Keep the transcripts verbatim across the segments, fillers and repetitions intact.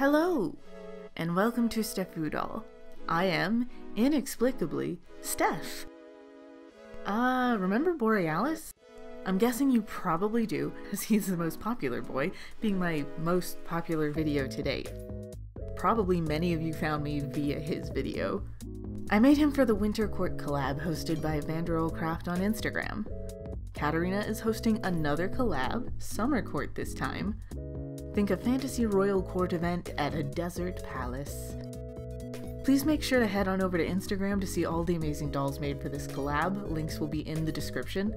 Hello, and welcome to stephoodoll. I am, inexplicably, Steph. Uh, remember Borealis? I'm guessing you probably do, as he's the most popular boy, being my most popular video to date. Probably many of you found me via his video. I made him for the Winter Court collab hosted by vanderolcraft on Instagram. Katarina is hosting another collab, Summer Court this time. Think a fantasy royal court event at a desert palace. Please make sure to head on over to Instagram to see all the amazing dolls made for this collab. Links will be in the description.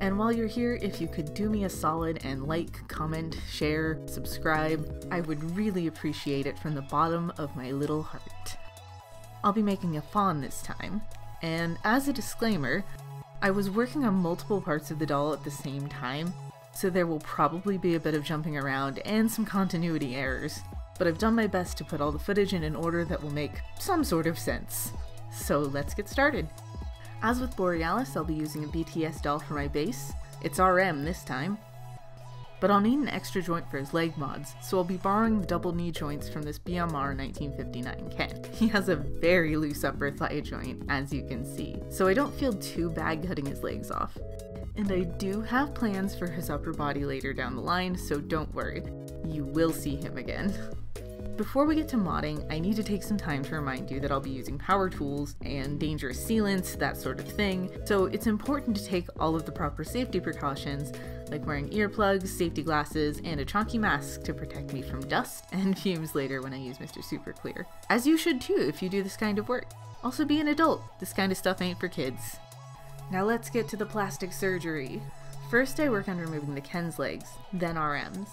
And while you're here, if you could do me a solid and like, comment, share, subscribe, I would really appreciate it from the bottom of my little heart. I'll be making a fawn this time, and as a disclaimer, I was working on multiple parts of the doll at the same time, so there will probably be a bit of jumping around and some continuity errors, but I've done my best to put all the footage in an order that will make some sort of sense. So let's get started! As with Borealis, I'll be using a B T S doll for my base. It's R M this time. But I'll need an extra joint for his leg mods, so I'll be borrowing the double knee joints from this B M R nineteen fifty-nine Ken. He has a very loose upper thigh joint, as you can see, so I don't feel too bad cutting his legs off. And I do have plans for his upper body later down the line, so don't worry, you will see him again. Before we get to modding, I need to take some time to remind you that I'll be using power tools and dangerous sealants, that sort of thing, so it's important to take all of the proper safety precautions, like wearing earplugs, safety glasses, and a chunky mask to protect me from dust and fumes later when I use Mister Super Clear. As you should too if you do this kind of work. Also be an adult, this kind of stuff ain't for kids. Now let's get to the plastic surgery. First I work on removing the Ken's legs, then R M's.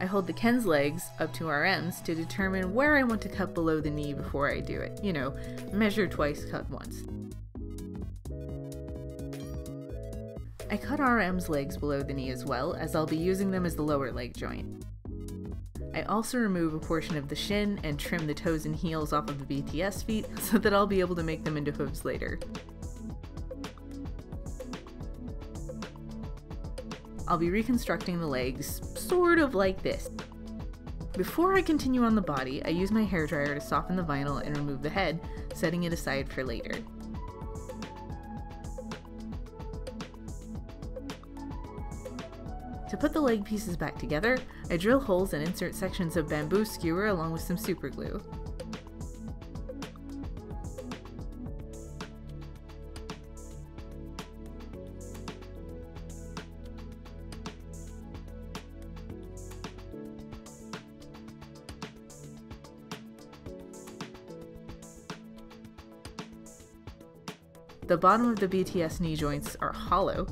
I hold the Ken's legs up to R M's to determine where I want to cut below the knee before I do it. You know, measure twice, cut once. I cut R M's legs below the knee as well, as I'll be using them as the lower leg joint. I also remove a portion of the shin and trim the toes and heels off of the B T S feet so that I'll be able to make them into hooves later. I'll be reconstructing the legs, sort of like this. Before I continue on the body, I use my hairdryer to soften the vinyl and remove the head, setting it aside for later. To put the leg pieces back together, I drill holes and insert sections of bamboo skewer along with some super glue. The bottom of the B T S knee joints are hollow,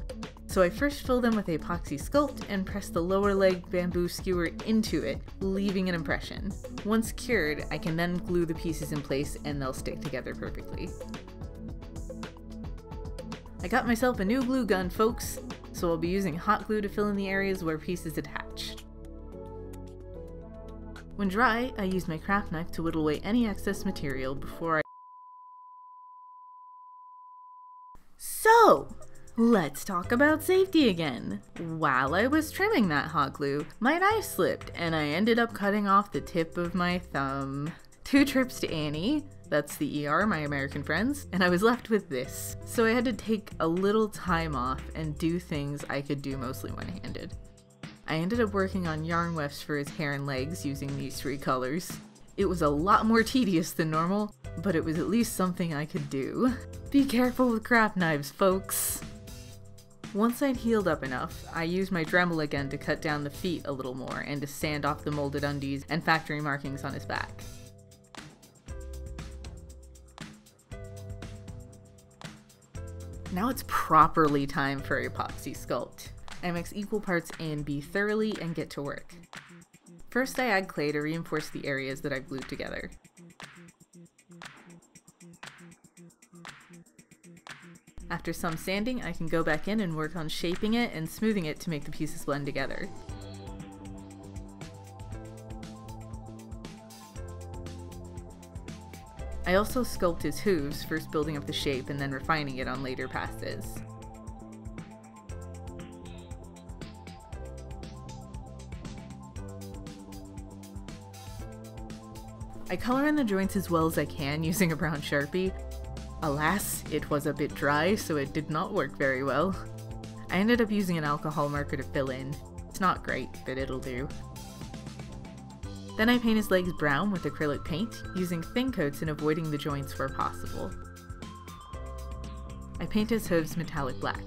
so I first fill them with epoxy sculpt and press the lower leg bamboo skewer into it, leaving an impression. Once cured, I can then glue the pieces in place and they'll stick together perfectly. I got myself a new glue gun, folks, so I'll be using hot glue to fill in the areas where pieces attach. When dry, I use my craft knife to whittle away any excess material before I So, let's talk about safety again. While I was trimming that hot glue, my knife slipped and I ended up cutting off the tip of my thumb. Two trips to Annie, that's the E R, my American friends, and I was left with this. So I had to take a little time off and do things I could do mostly one-handed. I ended up working on yarn wefts for his hair and legs using these three colors. It was a lot more tedious than normal, but it was at least something I could do. Be careful with craft knives, folks! Once I'd healed up enough, I used my Dremel again to cut down the feet a little more and to sand off the molded undies and factory markings on his back. Now it's properly time for epoxy sculpt. I mix equal parts A and B thoroughly and get to work. First I add clay to reinforce the areas that I've glued together. After some sanding, I can go back in and work on shaping it and smoothing it to make the pieces blend together. I also sculpt his hooves, first building up the shape and then refining it on later passes. I color in the joints as well as I can using a brown Sharpie. Alas, it was a bit dry, so it did not work very well. I ended up using an alcohol marker to fill in. It's not great, but it'll do. Then I paint his legs brown with acrylic paint, using thin coats and avoiding the joints where possible. I paint his hooves metallic black.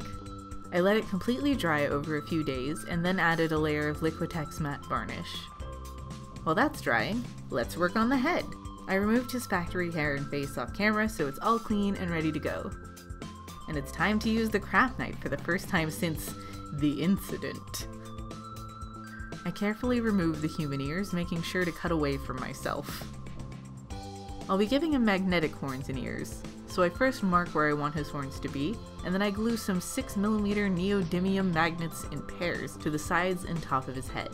I let it completely dry over a few days and then added a layer of Liquitex matte varnish. While that's drying, let's work on the head. I removed his factory hair and face off camera so it's all clean and ready to go. And it's time to use the craft knife for the first time since the incident. I carefully remove the human ears, making sure to cut away from myself. I'll be giving him magnetic horns and ears, so I first mark where I want his horns to be, and then I glue some six millimeter neodymium magnets in pairs to the sides and top of his head.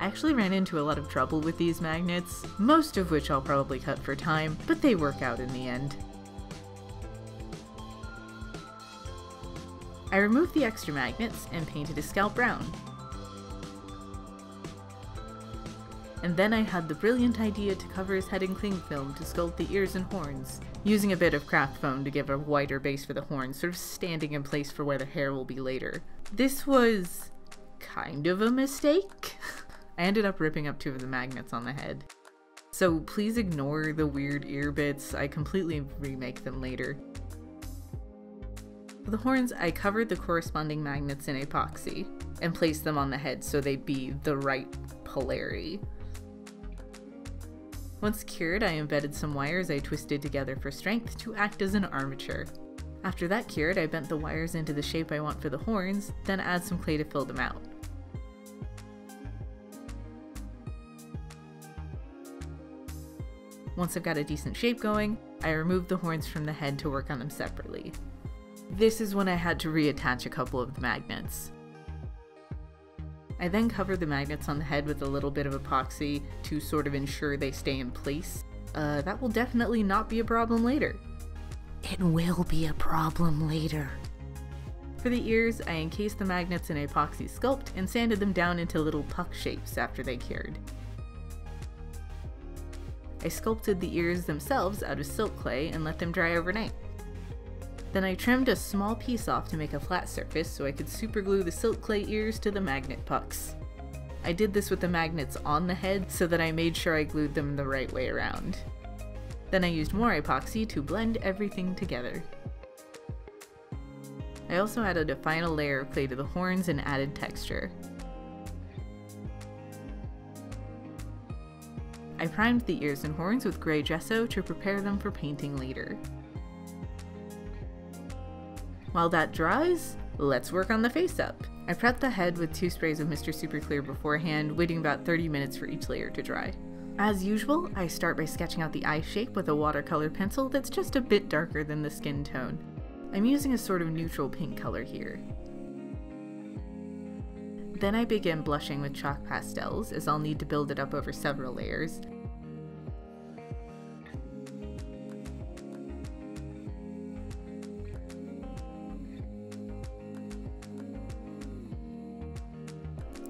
I actually ran into a lot of trouble with these magnets, most of which I'll probably cut for time, but they work out in the end. I removed the extra magnets and painted his scalp brown. And then I had the brilliant idea to cover his head in cling film to sculpt the ears and horns, using a bit of craft foam to give a wider base for the horns, sort of standing in place for where the hair will be later. This was kind of a mistake. I ended up ripping up two of the magnets on the head. So please ignore the weird ear bits, I completely remake them later. For the horns, I covered the corresponding magnets in epoxy and placed them on the head so they'd be the right polarity. Once cured, I embedded some wires I twisted together for strength to act as an armature. After that cured, I bent the wires into the shape I want for the horns, then add some clay to fill them out. Once I've got a decent shape going, I removed the horns from the head to work on them separately. This is when I had to reattach a couple of the magnets. I then covered the magnets on the head with a little bit of epoxy to sort of ensure they stay in place. Uh, that will definitely not be a problem later. It will be a problem later. For the ears, I encased the magnets in epoxy sculpt and sanded them down into little puck shapes after they cured. I sculpted the ears themselves out of silk clay and let them dry overnight. Then I trimmed a small piece off to make a flat surface so I could superglue the silk clay ears to the magnet pucks. I did this with the magnets on the head so that I made sure I glued them the right way around. Then I used more epoxy to blend everything together. I also added a final layer of clay to the horns and added texture. I primed the ears and horns with gray gesso to prepare them for painting later. While that dries, let's work on the face up. I prepped the head with two sprays of Mister Super Clear beforehand, waiting about thirty minutes for each layer to dry. As usual, I start by sketching out the eye shape with a watercolor pencil that's just a bit darker than the skin tone. I'm using a sort of neutral pink color here. Then I begin blushing with chalk pastels, as I'll need to build it up over several layers.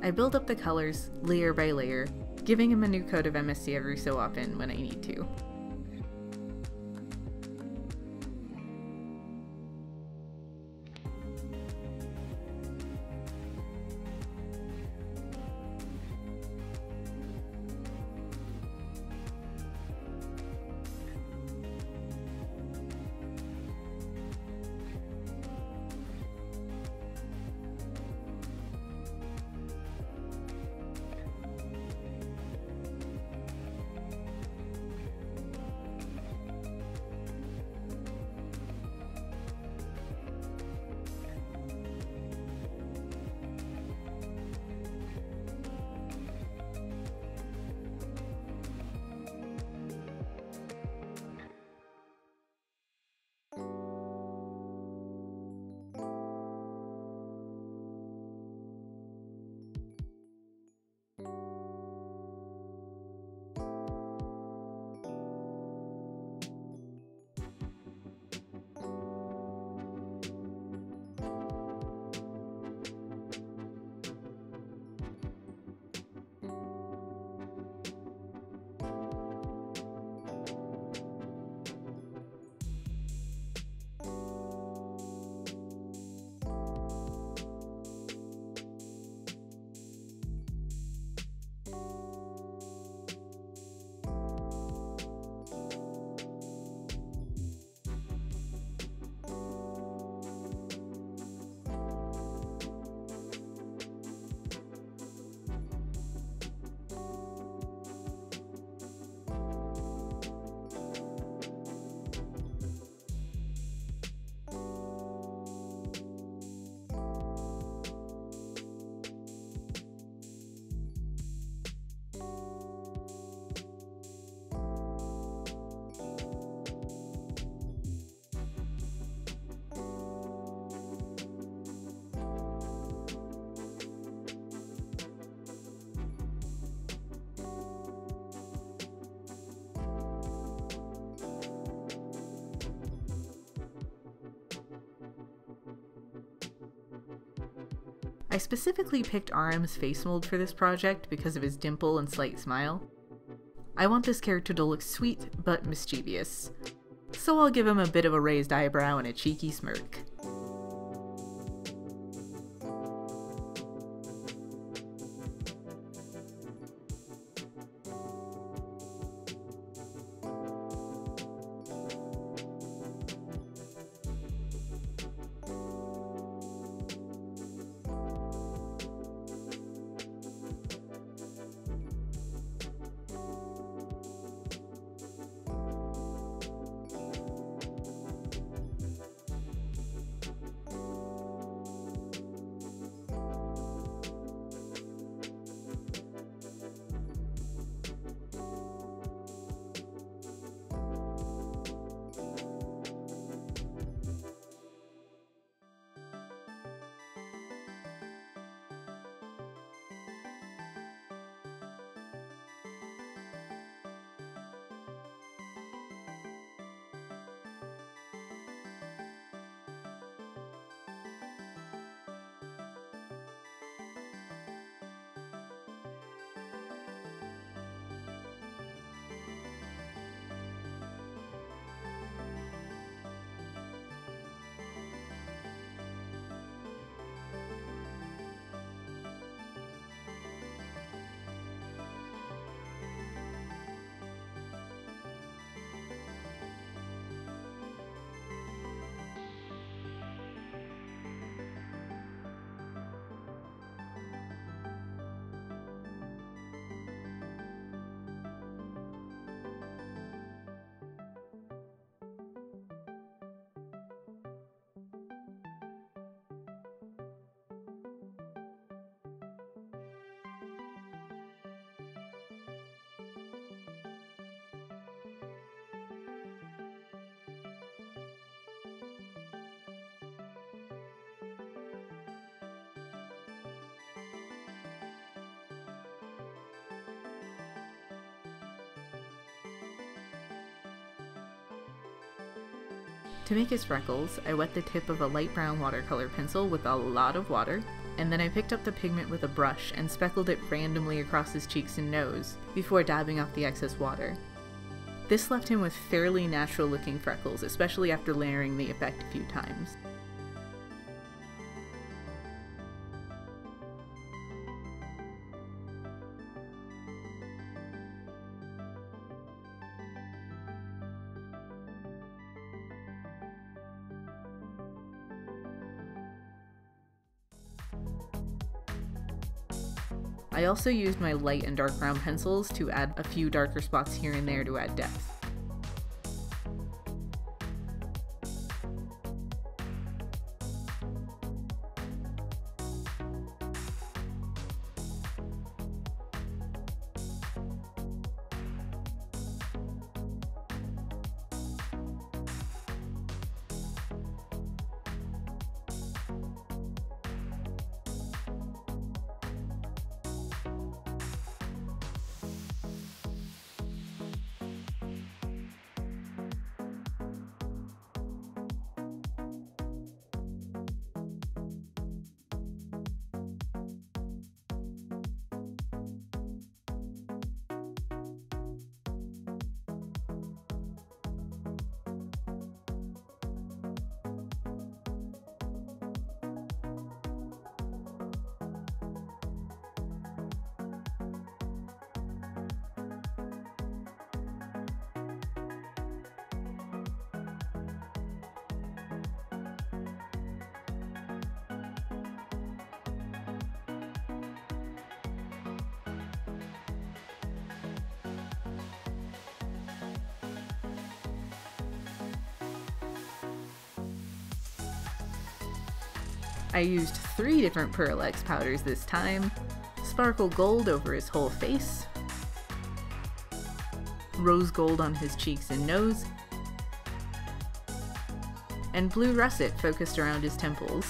I build up the colors layer by layer, giving him a new coat of M S C every so often when I need to. I specifically picked R M's face mold for this project because of his dimple and slight smile. I want this character to look sweet but mischievous, so I'll give him a bit of a raised eyebrow and a cheeky smirk. To make his freckles, I wet the tip of a light brown watercolor pencil with a lot of water, and then I picked up the pigment with a brush and speckled it randomly across his cheeks and nose, before dabbing off the excess water. This left him with fairly natural looking freckles, especially after layering the effect a few times. I also used my light and dark brown pencils to add a few darker spots here and there to add depth. I used three different Pearlex powders this time, sparkle gold over his whole face, rose gold on his cheeks and nose, and blue russet focused around his temples.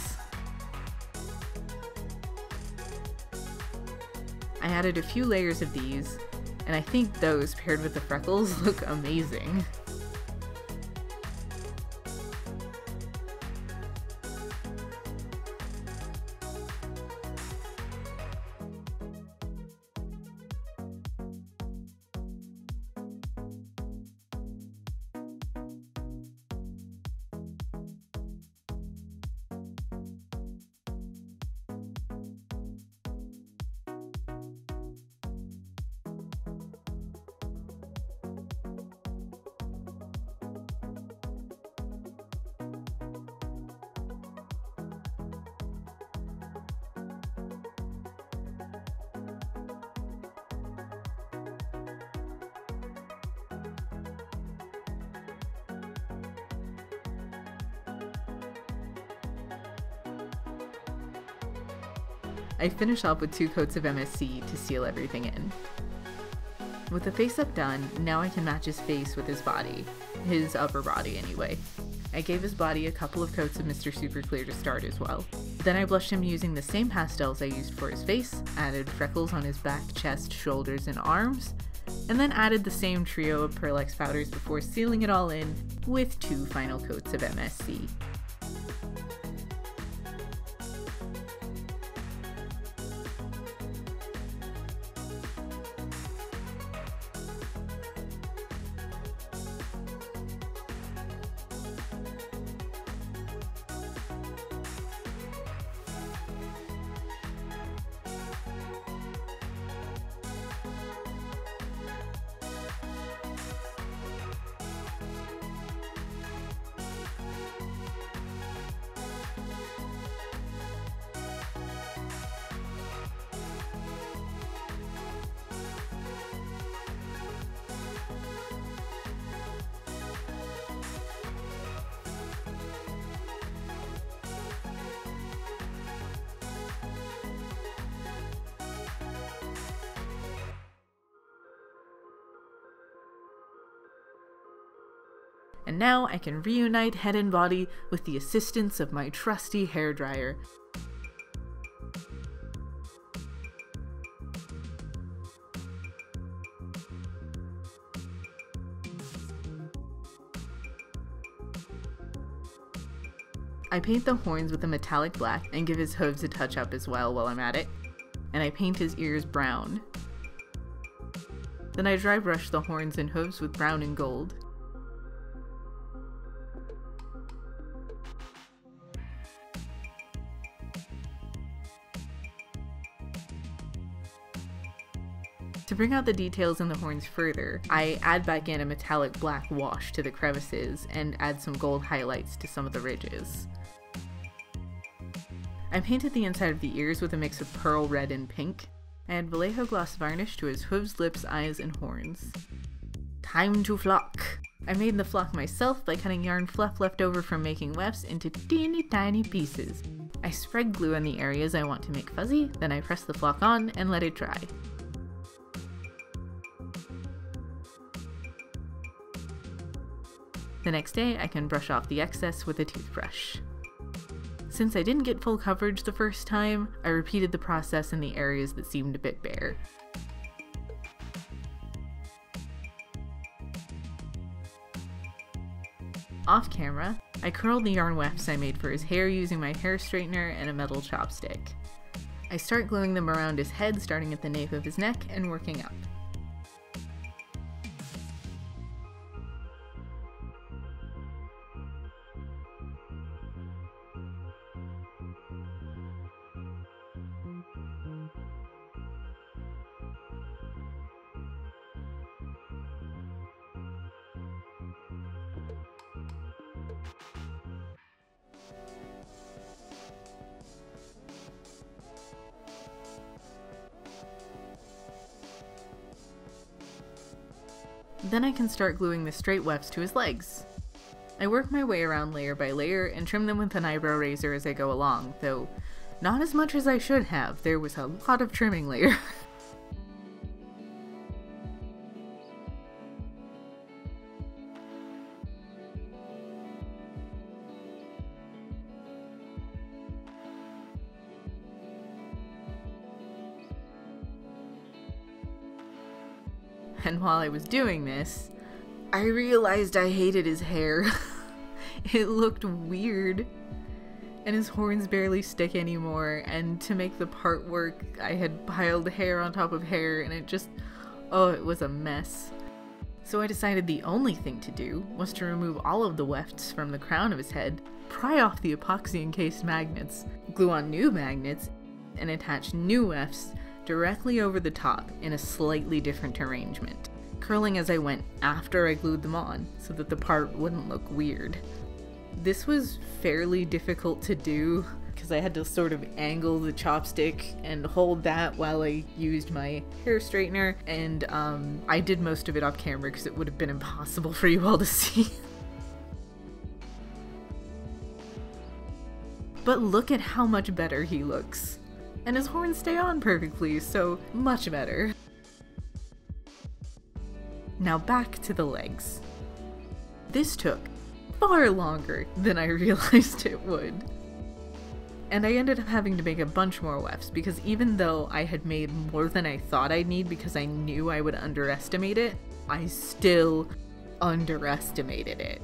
I added a few layers of these, and I think those paired with the freckles look amazing. I finish up with two coats of M S C to seal everything in. With the face up done, now I can match his face with his body, his upper body anyway. I gave his body a couple of coats of Mister Super Clear to start as well. Then I blushed him using the same pastels I used for his face, added freckles on his back, chest, shoulders, and arms, and then added the same trio of Pearlex powders before sealing it all in with two final coats of M S C. And now I can reunite head and body with the assistance of my trusty hairdryer. I paint the horns with a metallic black and give his hooves a touch up as well while I'm at it, and I paint his ears brown. Then I dry brush the horns and hooves with brown and gold. To bring out the details in the horns further, I add back in a metallic black wash to the crevices and add some gold highlights to some of the ridges. I painted the inside of the ears with a mix of pearl red and pink. I add Vallejo gloss varnish to his hooves, lips, eyes, and horns. Time to flock! I made the flock myself by cutting yarn fluff left over from making wefts into teeny tiny pieces. I spread glue on the areas I want to make fuzzy, then I press the flock on and let it dry. The next day, I can brush off the excess with a toothbrush. Since I didn't get full coverage the first time, I repeated the process in the areas that seemed a bit bare. Off camera, I curled the yarn wefts I made for his hair using my hair straightener and a metal chopstick. I start gluing them around his head, starting at the nape of his neck and working up. Then I can start gluing the straight wefts to his legs. I work my way around layer by layer and trim them with an eyebrow razor as I go along, though not as much as I should have. There was a lot of trimming later. And while I was doing this, I realized I hated his hair. It looked weird, and his horns barely stick anymore, and to make the part work, I had piled hair on top of hair, and it just, oh, it was a mess. So I decided the only thing to do was to remove all of the wefts from the crown of his head, pry off the epoxy-encased magnets, glue on new magnets, and attach new wefts directly over the top in a slightly different arrangement, curling as I went after I glued them on so that the part wouldn't look weird. This was fairly difficult to do because I had to sort of angle the chopstick and hold that while I used my hair straightener, and um, I did most of it off camera because it would have been impossible for you all to see. But look at how much better he looks. and his horns stay on perfectly, so much better. Now back to the legs. This took far longer than I realized it would. And I ended up having to make a bunch more wefts, because even though I had made more than I thought I'd need because I knew I would underestimate it, I still underestimated it.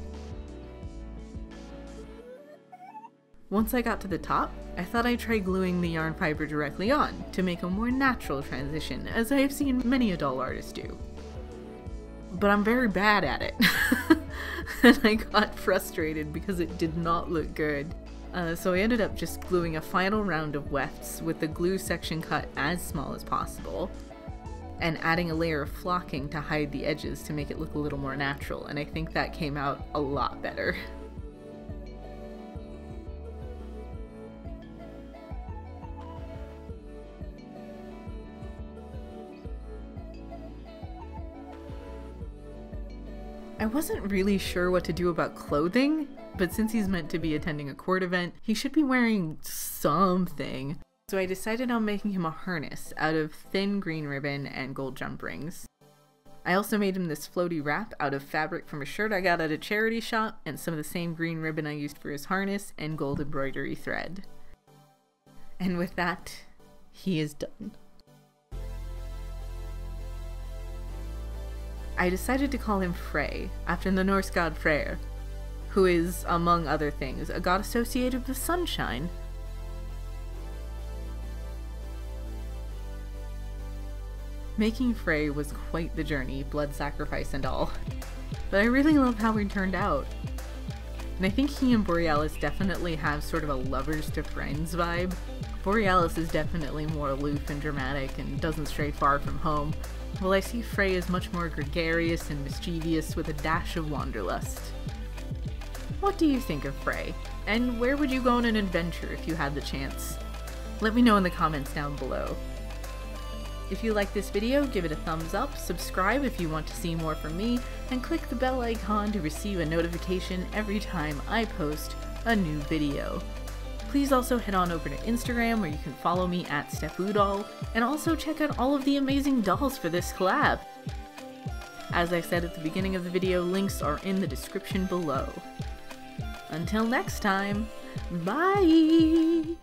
Once I got to the top, I thought I'd try gluing the yarn fiber directly on to make a more natural transition, as I have seen many doll artists do. But I'm very bad at it, and I got frustrated because it did not look good. Uh, so I ended up just gluing a final round of wefts with the glue section cut as small as possible, and adding a layer of flocking to hide the edges to make it look a little more natural, and I think that came out a lot better. I wasn't really sure what to do about clothing, but since he's meant to be attending a court event, he should be wearing something. So I decided on making him a harness out of thin green ribbon and gold jump rings. I also made him this floaty wrap out of fabric from a shirt I got at a charity shop and some of the same green ribbon I used for his harness and gold embroidery thread. And with that, he is done. I decided to call him Frey, after the Norse god Freyr, who is, among other things, a god associated with sunshine. Making Frey was quite the journey, blood sacrifice and all, but I really love how he turned out. And I think he and Borealis definitely have sort of a lovers to friends vibe. Borealis is definitely more aloof and dramatic and doesn't stray far from home, while I see Frey as much more gregarious and mischievous with a dash of wanderlust. What do you think of Frey? And where would you go on an adventure if you had the chance? Let me know in the comments down below. If you like this video, give it a thumbs up, subscribe if you want to see more from me, and click the bell icon to receive a notification every time I post a new video. Please also head on over to Instagram where you can follow me at stephoodoll, and also check out all of the amazing dolls for this collab. As I said at the beginning of the video, links are in the description below. Until next time, bye!